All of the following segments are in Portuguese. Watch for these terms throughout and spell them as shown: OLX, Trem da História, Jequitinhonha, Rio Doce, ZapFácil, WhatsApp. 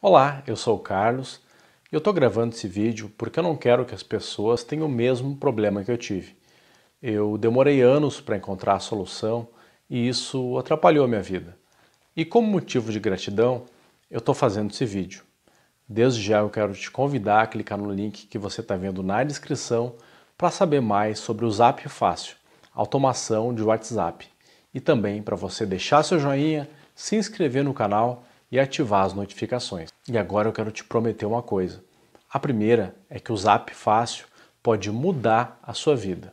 Olá, eu sou o Carlos e eu estou gravando esse vídeo porque eu não quero que as pessoas tenham o mesmo problema que eu tive. Eu demorei anos para encontrar a solução e isso atrapalhou a minha vida. E como motivo de gratidão, eu estou fazendo esse vídeo. Desde já eu quero te convidar a clicar no link que você está vendo na descrição para saber mais sobre o ZapFácil, automação de WhatsApp. E também para você deixar seu joinha, se inscrever no canal e ativar as notificações. E agora eu quero te prometer uma coisa. A primeira é que o ZapFácil pode mudar a sua vida.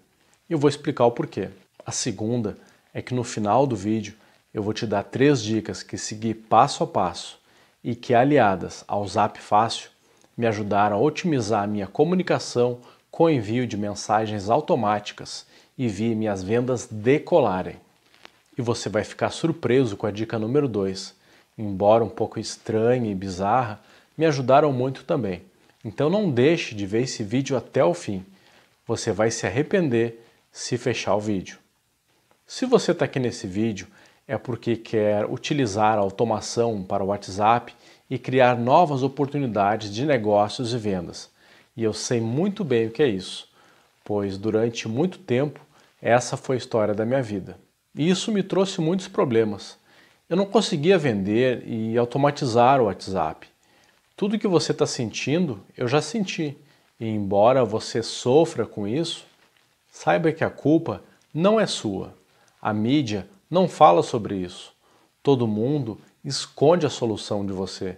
E eu vou explicar o porquê. A segunda é que no final do vídeo eu vou te dar 3 dicas que segui passo a passo e que, aliadas ao ZapFácil, me ajudaram a otimizar a minha comunicação com o envio de mensagens automáticas e vi minhas vendas decolarem. E você vai ficar surpreso com a dica número 2. Embora um pouco estranha e bizarra, me ajudaram muito também. Então não deixe de ver esse vídeo até o fim. Você vai se arrepender se fechar o vídeo. Se você está aqui nesse vídeo, é porque quer utilizar a automação para o WhatsApp e criar novas oportunidades de negócios e vendas. E eu sei muito bem o que é isso, pois durante muito tempo essa foi a história da minha vida. E isso me trouxe muitos problemas. Eu não conseguia vender e automatizar o WhatsApp. Tudo que você está sentindo, eu já senti. E embora você sofra com isso, saiba que a culpa não é sua. A mídia não fala sobre isso. Todo mundo esconde a solução de você.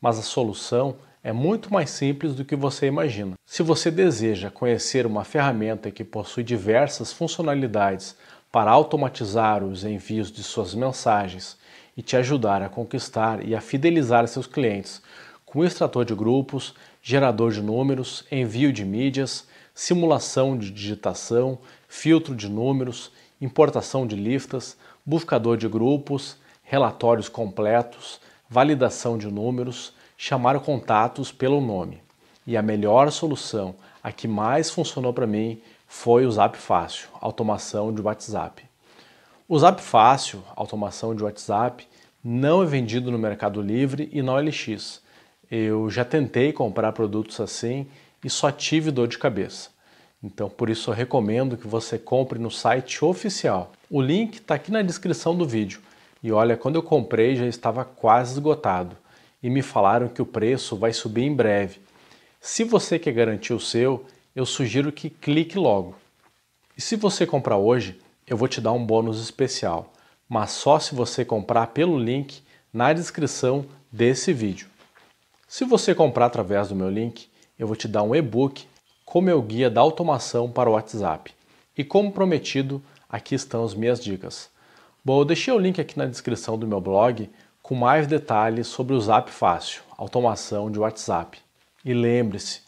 Mas a solução é muito mais simples do que você imagina. Se você deseja conhecer uma ferramenta que possui diversas funcionalidades para automatizar os envios de suas mensagens e te ajudar a conquistar e a fidelizar seus clientes com extrator de grupos, gerador de números, envio de mídias, simulação de digitação, filtro de números, importação de listas, buscador de grupos, relatórios completos, validação de números, chamar contatos pelo nome. E a melhor solução, a que mais funcionou para mim, foi o ZapFácil, automação de WhatsApp. O ZapFácil, automação de WhatsApp, não é vendido no Mercado Livre e na OLX. Eu já tentei comprar produtos assim e só tive dor de cabeça. Então, por isso eu recomendo que você compre no site oficial. O link está aqui na descrição do vídeo. E olha, quando eu comprei já estava quase esgotado. E me falaram que o preço vai subir em breve. Se você quer garantir o seu, eu sugiro que clique logo. E se você comprar hoje, eu vou te dar um bônus especial, mas só se você comprar pelo link na descrição desse vídeo. Se você comprar através do meu link, eu vou te dar um e-book com meu guia da automação para o WhatsApp. E como prometido, aqui estão as minhas dicas. Bom, eu deixei o link aqui na descrição do meu blog com mais detalhes sobre o ZapFácil, automação de WhatsApp. E lembre-se,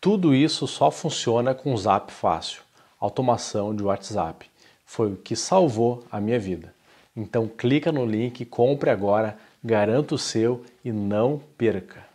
tudo isso só funciona com o ZapFácil, automação de WhatsApp. Foi o que salvou a minha vida. Então clica no link, compre agora, garanta o seu e não perca!